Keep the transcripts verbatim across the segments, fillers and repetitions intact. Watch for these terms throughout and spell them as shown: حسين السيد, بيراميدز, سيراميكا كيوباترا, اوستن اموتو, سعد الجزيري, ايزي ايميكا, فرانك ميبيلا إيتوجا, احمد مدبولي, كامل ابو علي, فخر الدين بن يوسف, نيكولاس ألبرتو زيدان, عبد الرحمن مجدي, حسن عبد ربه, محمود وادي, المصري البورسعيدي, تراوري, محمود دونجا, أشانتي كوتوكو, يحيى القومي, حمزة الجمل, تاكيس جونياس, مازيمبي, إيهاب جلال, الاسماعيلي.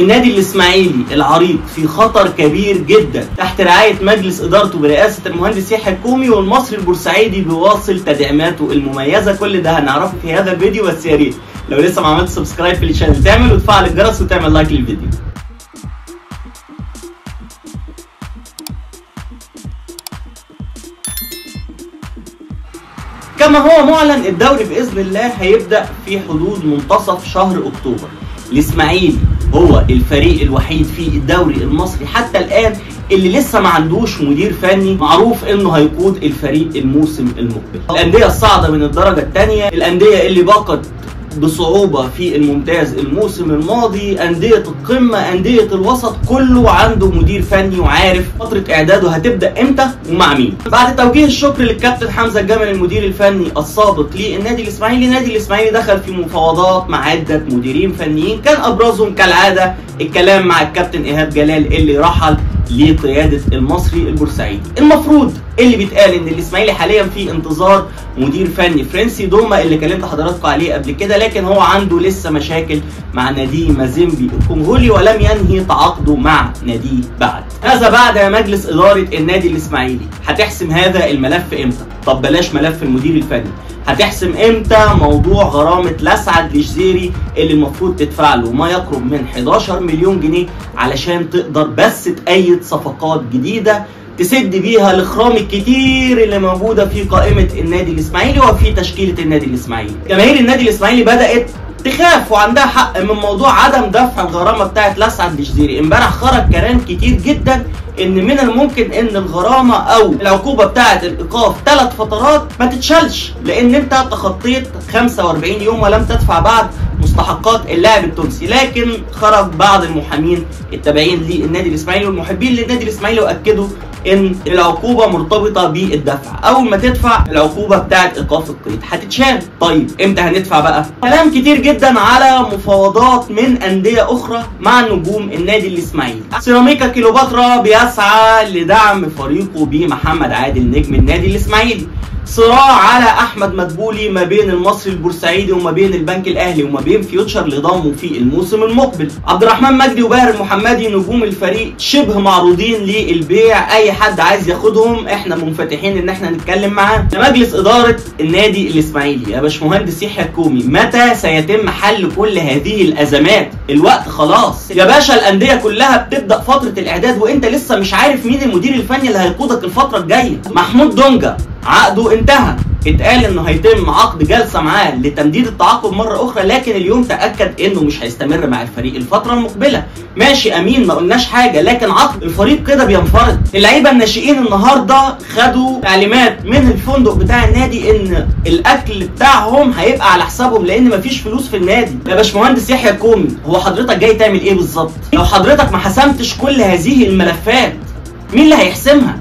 النادي الاسماعيلي العريق في خطر كبير جدا تحت رعاية مجلس ادارته برئاسة المهندس يحيى القومي، والمصري البورسعيدي بيواصل تدعيماته المميزة. كل ده هنعرفه في هذا الفيديو، بس يا ريت لو لسه ما عملتش سبسكرايب في الشانل تعمل وتفعل الجرس وتعمل لايك للفيديو. كما هو معلن، الدوري بإذن الله هيبدأ في حدود منتصف شهر أكتوبر. الإسماعيلي هو الفريق الوحيد في الدوري المصري حتى الآن اللي لسه ما عندوش مدير فني معروف انه هيقود الفريق الموسم المقبل. الأندية الصاعدة من الدرجة الثانية، الأندية اللي باقت بصعوبة في الممتاز الموسم الماضي، أندية القمة، أندية الوسط، كله عنده مدير فني وعارف فترة إعداده هتبدأ إمتى ومع مين. بعد توجيه الشكر للكابتن حمزة الجمل المدير الفني السابق للنادي الإسماعيلي، النادي الإسماعيلي دخل في مفاوضات مع عدة مديرين فنيين، كان أبرزهم كالعادة الكلام مع الكابتن إيهاب جلال اللي رحل لقيادة المصري البورسعيدي. المفروض اللي بيتقال ان الاسماعيلي حاليا في انتظار مدير فني فرنسي دوما اللي كلمت حضراتكم عليه قبل كده، لكن هو عنده لسه مشاكل مع نادي مازيمبي الكونغولي ولم ينهي تعاقده مع نادي بعد. هذا بعد مجلس اداره النادي الاسماعيلي هتحسم هذا الملف امتى؟ طب بلاش ملف المدير الفني، هتحسم امتى موضوع غرامه لسعد الجزيري اللي المفروض تدفع له ما يقرب من حداشر مليون جنيه علشان تقدر بس تأيد صفقات جديده تسد بيها الاخرام الكتير اللي موجوده في قائمه النادي الاسماعيلي وفي تشكيله النادي الاسماعيلي. جماهير النادي الاسماعيلي بدات تخاف وعندها حق من موضوع عدم دفع الغرامه بتاعت لسعد الجزيري. امبارح خرج كلام كتير جدا ان من الممكن ان الغرامه او العقوبه بتاعت الايقاف ثلاث فترات ما تتشالش لان انت تخطيت خمسة وأربعين يوم ولم تدفع بعد مستحقات اللاعب التونسي، لكن خرج بعض المحامين التابعين للنادي الاسماعيلي والمحبين للنادي الاسماعيلي واكدوا ان العقوبه مرتبطه بالدفع، اول ما تدفع العقوبه بتاعت ايقاف القيد هتتشال. طيب امتى هندفع بقى؟ كلام كتير جدا على مفاوضات من انديه اخرى مع نجوم النادي الاسماعيلي. سيراميكا كيوباترا بيسعى لدعم فريقه بمحمد عادل نجم النادي الاسماعيلي. صراع على احمد مدبولي ما بين المصري البورسعيدي وما بين البنك الاهلي وما بين فيوتشر لضمه في الموسم المقبل. عبد الرحمن مجدي وباهر المحمدي نجوم الفريق شبه معروضين للبيع، اي حد عايز ياخدهم احنا منفتحين ان احنا نتكلم معاه. مجلس اداره النادي الاسماعيلي يا باشمهندس يحيى القومي، متى سيتم حل كل هذه الازمات؟ الوقت خلاص يا باشا، الانديه كلها بتبدا فتره الاعداد وانت لسه مش عارف مين المدير الفني اللي هيقودك الفتره الجايه. محمود دونجا عقده انتهى، اتقال انه هيتم عقد جلسه معاه لتمديد التعاقد مره اخرى، لكن اليوم تاكد انه مش هيستمر مع الفريق الفتره المقبله. ماشي امين، ما قلناش حاجه، لكن عقد الفريق كده بينفرد. اللعيبه الناشئين النهارده خدوا تعليمات من الفندق بتاع النادي ان الاكل بتاعهم هيبقى على حسابهم لان مفيش فلوس في النادي. يا باشمهندس يحيى القومي، هو حضرتك جاي تعمل ايه بالظبط؟ لو حضرتك ما حسمتش كل هذه الملفات مين اللي هيحسمها؟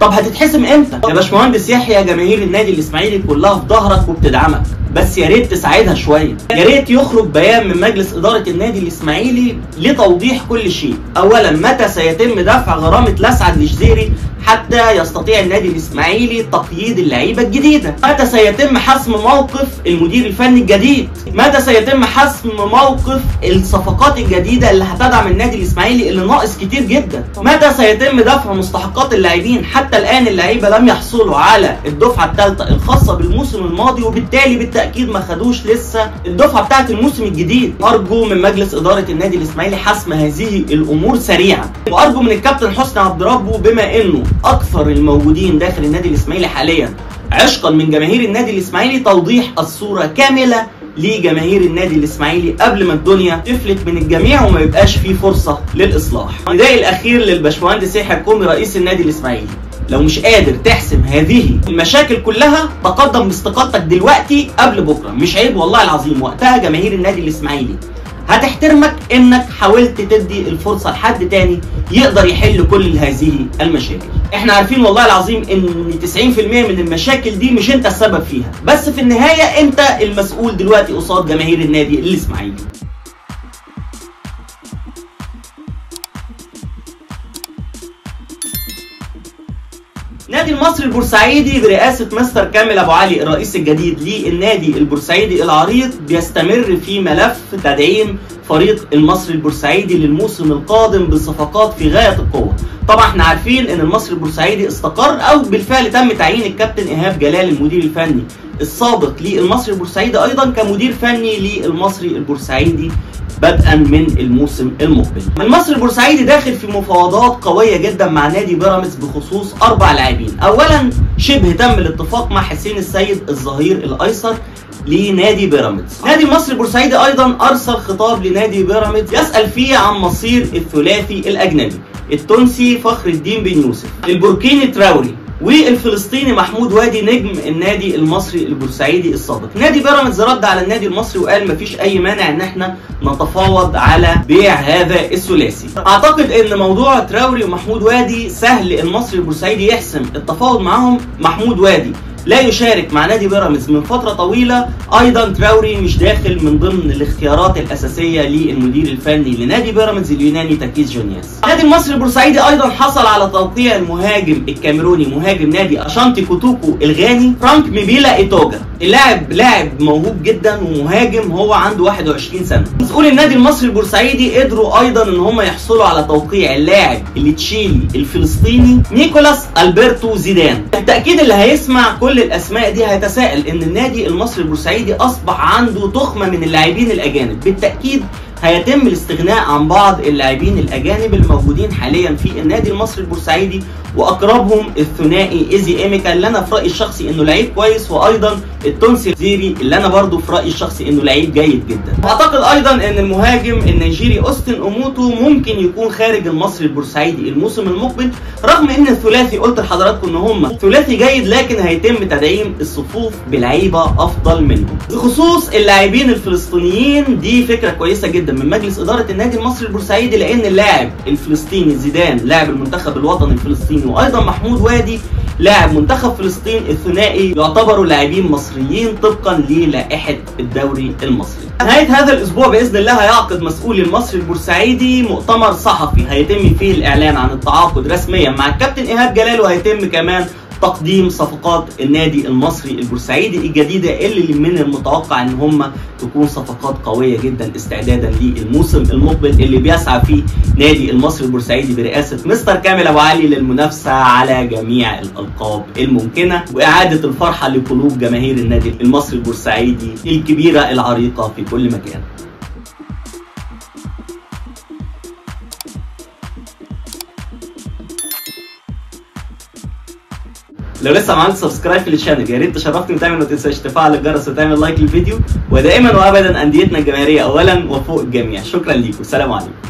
طب هتتحسم امتى؟ يا باشمهندس يحيى، جماهير النادي الاسماعيلي كلها في ظهرك وبتدعمك، بس يا ريت تساعدها شويه. يا ريت يخرج بيان من مجلس اداره النادي الاسماعيلي لتوضيح كل شيء. اولا، متى سيتم دفع غرامه لسعد الجزيري حتى يستطيع النادي الاسماعيلي تقييد اللعيبه الجديده؟ متى سيتم حسم موقف المدير الفني الجديد؟ متى سيتم حسم موقف الصفقات الجديده اللي هتدعم النادي الاسماعيلي اللي ناقص كتير جدا؟ متى سيتم دفع مستحقات اللاعبين؟ حتى الان اللعيبه لم يحصلوا على الدفعه الثالثه الخاصه بالموسم الماضي، وبالتالي بالتاكيد ما خدوش لسه الدفعه بتاعه الموسم الجديد. ارجو من مجلس اداره النادي الاسماعيلي حسم هذه الامور سريعا، وارجو من الكابتن حسن عبد ربه، بما انه اكثر الموجودين داخل النادي الاسماعيلي حاليا عشقا من جماهير النادي الاسماعيلي، توضيح الصوره كامله لجماهير النادي الاسماعيلي قبل ما الدنيا تفلت من الجميع وما يبقاش في فرصه للاصلاح. النداء الاخير للباشمهندس يحيى القومي رئيس النادي الاسماعيلي، لو مش قادر تحسم هذه المشاكل كلها تقدم باستقالتك دلوقتي قبل بكره، مش عيب والله العظيم، وقتها جماهير النادي الاسماعيلي هتحترمك انك حاولت تدي الفرصه لحد تاني يقدر يحل كل هذه المشاكل. احنا عارفين والله العظيم ان تسعين في المية من المشاكل دي مش انت السبب فيها، بس في النهايه انت المسؤول دلوقتي قصاد جماهير النادي الاسماعيلي. نادي المصري البورسعيدي برئاسة مستر كامل ابو علي الرئيس الجديد للنادي البورسعيدي العريق بيستمر في ملف تدعيم فريق المصري البورسعيدي للموسم القادم بصفقات في غاية القوة. طبعا احنا عارفين ان المصري البورسعيدي استقر او بالفعل تم تعيين الكابتن إيهاب جلال المدير الفني السابق للمصري البورسعيدي ايضا كمدير فني للمصري البورسعيدي بدءا من الموسم المقبل. المصري البورسعيدي داخل في مفاوضات قويه جدا مع نادي بيراميدز بخصوص اربع لاعبين. اولا شبه تم الاتفاق مع حسين السيد الظهير الايسر لنادي بيراميدز. نادي المصري البورسعيدي ايضا ارسل خطاب لنادي بيراميدز يسال فيه عن مصير الثلاثي الاجنبي التونسي فخر الدين بن يوسف، البوركيني تراوري، والفلسطيني محمود وادي نجم النادي المصري البورسعيدي السابق. نادي بيراميدز رد على النادي المصري وقال مفيش اي مانع ان احنا نتفاوض على بيع هذا الثلاثي. اعتقد ان موضوع تراوري ومحمود وادي سهل المصري البورسعيدي يحسم التفاوض معهم. محمود وادي لا يشارك مع نادي بيراميدز من فترة طويلة، أيضا تراوري مش داخل من ضمن الاختيارات الأساسية للمدير الفني لنادي بيراميدز اليوناني تاكيس جونياس. نادي المصري البورسعيدي أيضا حصل على توقيع المهاجم الكاميروني مهاجم نادي أشانتي كوتوكو الغاني فرانك ميبيلا إيتوجا. اللاعب لاعب موهوب جدا ومهاجم، هو عنده واحد وعشرين سنة. مسؤول النادي المصري البورسعيدي قدروا أيضا إن هم يحصلوا على توقيع اللاعب التشيلي الفلسطيني نيكولاس ألبرتو زيدان. بالتأكيد اللي هيسمع كل الاسماء دي هيتساءل ان النادي المصري البورسعيدي اصبح عنده ضخمه من اللاعبين الاجانب. بالتاكيد هيتم الاستغناء عن بعض اللاعبين الاجانب الموجودين حاليا في النادي المصري البورسعيدي، واقربهم الثنائي ايزي ايميكا اللي انا في رايي الشخصي انه لعيب كويس، وايضا التونسي الجزيري اللي انا برضه في رايي الشخصي انه لعيب جيد جدا. واعتقد ايضا ان المهاجم النيجيري اوستن اموتو ممكن يكون خارج المصري البورسعيدي الموسم المقبل، رغم ان الثلاثي قلت لحضراتكم ان هم ثلاثي جيد، لكن هيتم تدعيم الصفوف بلعيبه افضل منهم. بخصوص اللاعبين الفلسطينيين دي فكره كويسه جدا من مجلس اداره النادي المصري البورسعيدي، لان اللاعب الفلسطيني زيدان لاعب المنتخب الوطني الفلسطيني، وايضا محمود وادي لاعب منتخب فلسطين، الثنائي يعتبروا لاعبين مصريين طبقا للائحه الدوري المصري. نهايه هذا الاسبوع باذن الله هيعقد مسؤول المصري البورسعيدي مؤتمر صحفي هيتم فيه الاعلان عن التعاقد رسميا مع الكابتن ايهاب جلال، وهيتم كمان تقديم صفقات النادي المصري البورسعيدي الجديده اللي من المتوقع ان هم تكون صفقات قويه جدا استعدادا للموسم المقبل اللي بيسعى فيه نادي المصري البورسعيدي برئاسه مستر كامل ابو علي للمنافسه على جميع الالقاب الممكنه واعاده الفرحه لقلوب جماهير النادي المصري البورسعيدي الكبيره العريقه في كل مكان. لو لسه ما عملتش سبسكرايب في الشانل يا ريت تشرفني وتعمل، ما تنساش تفعل الجرس وتعمل لايك للفيديو، ودائما وابدا انديتنا الجماهيريه اولا وفوق الجميع. شكرا ليكم، سلام عليكم.